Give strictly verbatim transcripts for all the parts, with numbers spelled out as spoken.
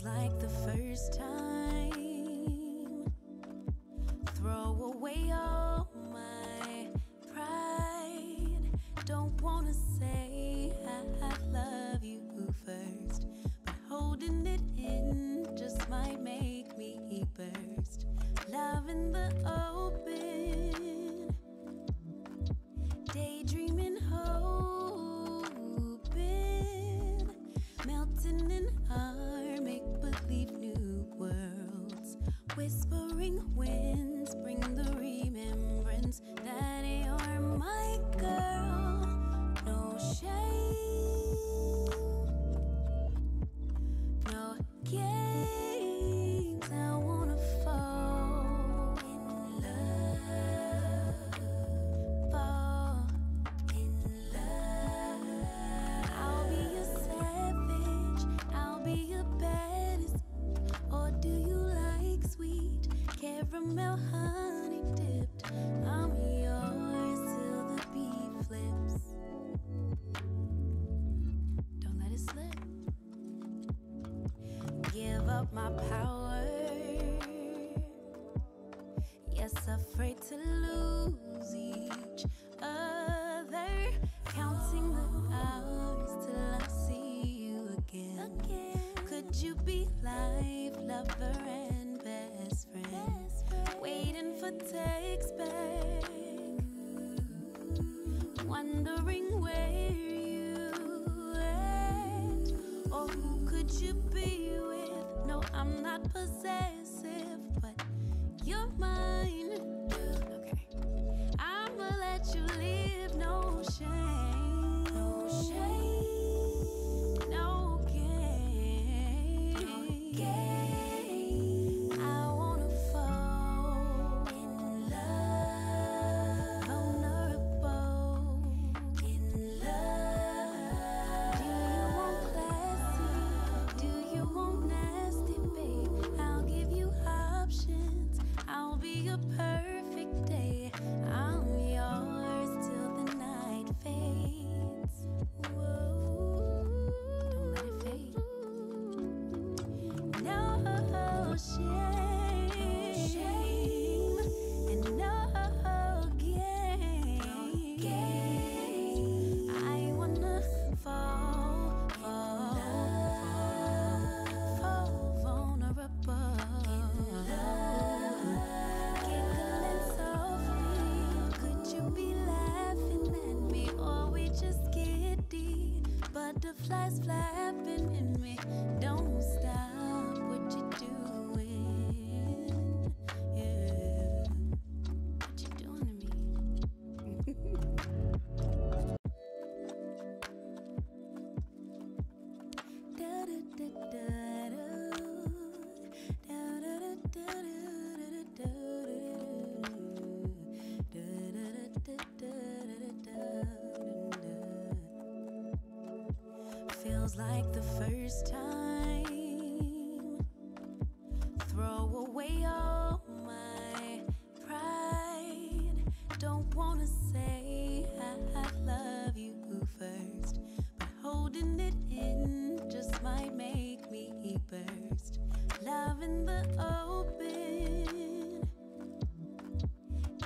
feels like the first time. Throw away all my pride. Don't wanna say I love you first, but holding it in just might make me burst. Love in the open, daydreaming, hoping, melting in our make-believe new worlds. Whispering winds bring the remembrance that you're my girl. No shame, no games. I wanna fall in love, fall in love. I'll be a savage, I'll be a baddest. Or do you like sweet caramel honey dipped? I'm yours till the bee flips. Don't let it slip. Give up my power. Yes, afraid to lose each other. Counting the hours till I see you again. Could you be life, lover, and best friend? Waiting for takes back. Wondering where you at. Or who could you be with? No, I'm not possessive, but you're mine. Okay. I'ma let you live, no shame. No shame. No game. I wanna fall in love. Vulnerable in love. Do you want classy? Do you want nasty, babe? I'll give you options. I'll be a perfect day. I'm yours till the night fades. Don't let it fade. No shame and no gain. I wanna fall, fall, fall vulnerable. Giggling softly. Could you be laughing at me, or we just giddy? Butterflies flapping in me. Don't stop what you're doing. Yeah, what you doing to me? Da da da da do. Da da da da do da do. Da da da da da da da da. Feels like the first time. Throw away all my pride. Don't wanna say I love you first, but holding it in just might make me burst. Love in the open,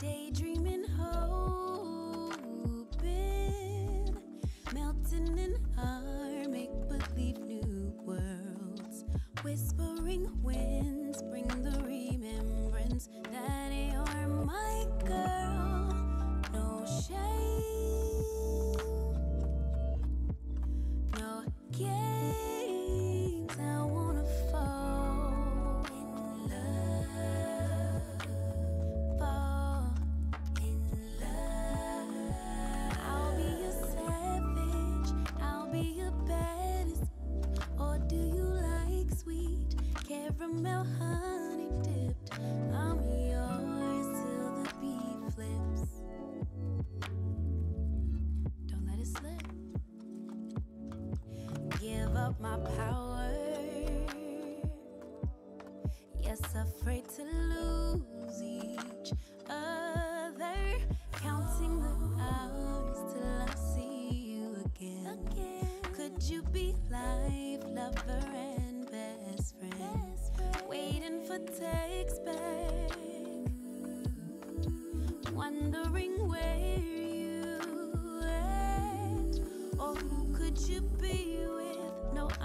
daydreaming, hoping, melting in our make-believe new worlds. Whispering winds bring the remembrance that you're my girl. No shame, no games. I wanna fall in love, fall in love. I'll be a savage, I'll be a baddest. Or do you like sweet caramel honey dipped? I'm yours till the bee flips. Don't let it slip. Give up my power. Yes, afraid to lose each other. Counting the hours till I see you again. Could you be life, lover, and best friend?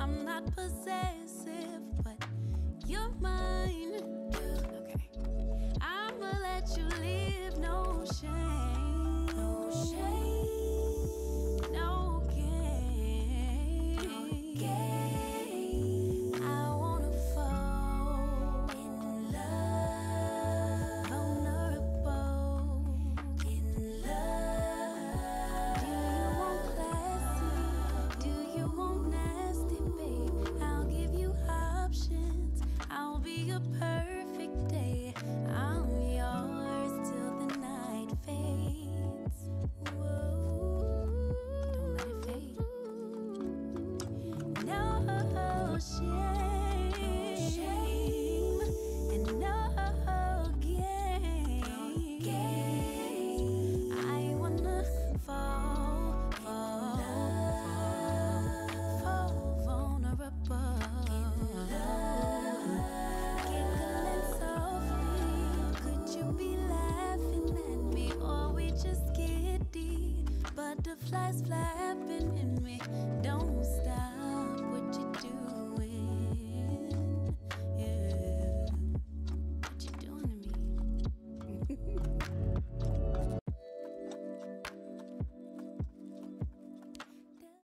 I'm not possessive, but you're mine. Okay, I'ma let you live, no shame, no shame, no game, no game. I wanna fall in love, vulnerable in love. Do you want classy? Do you want nasty, babe? I'll give you options. I'll be a perfect day. I'm yours till the night fades. Whoa. Don't let it fade. No shame and no gain. I wanna fall, fall, fall, fall vulnerable. Flies flapping in me, don't stop.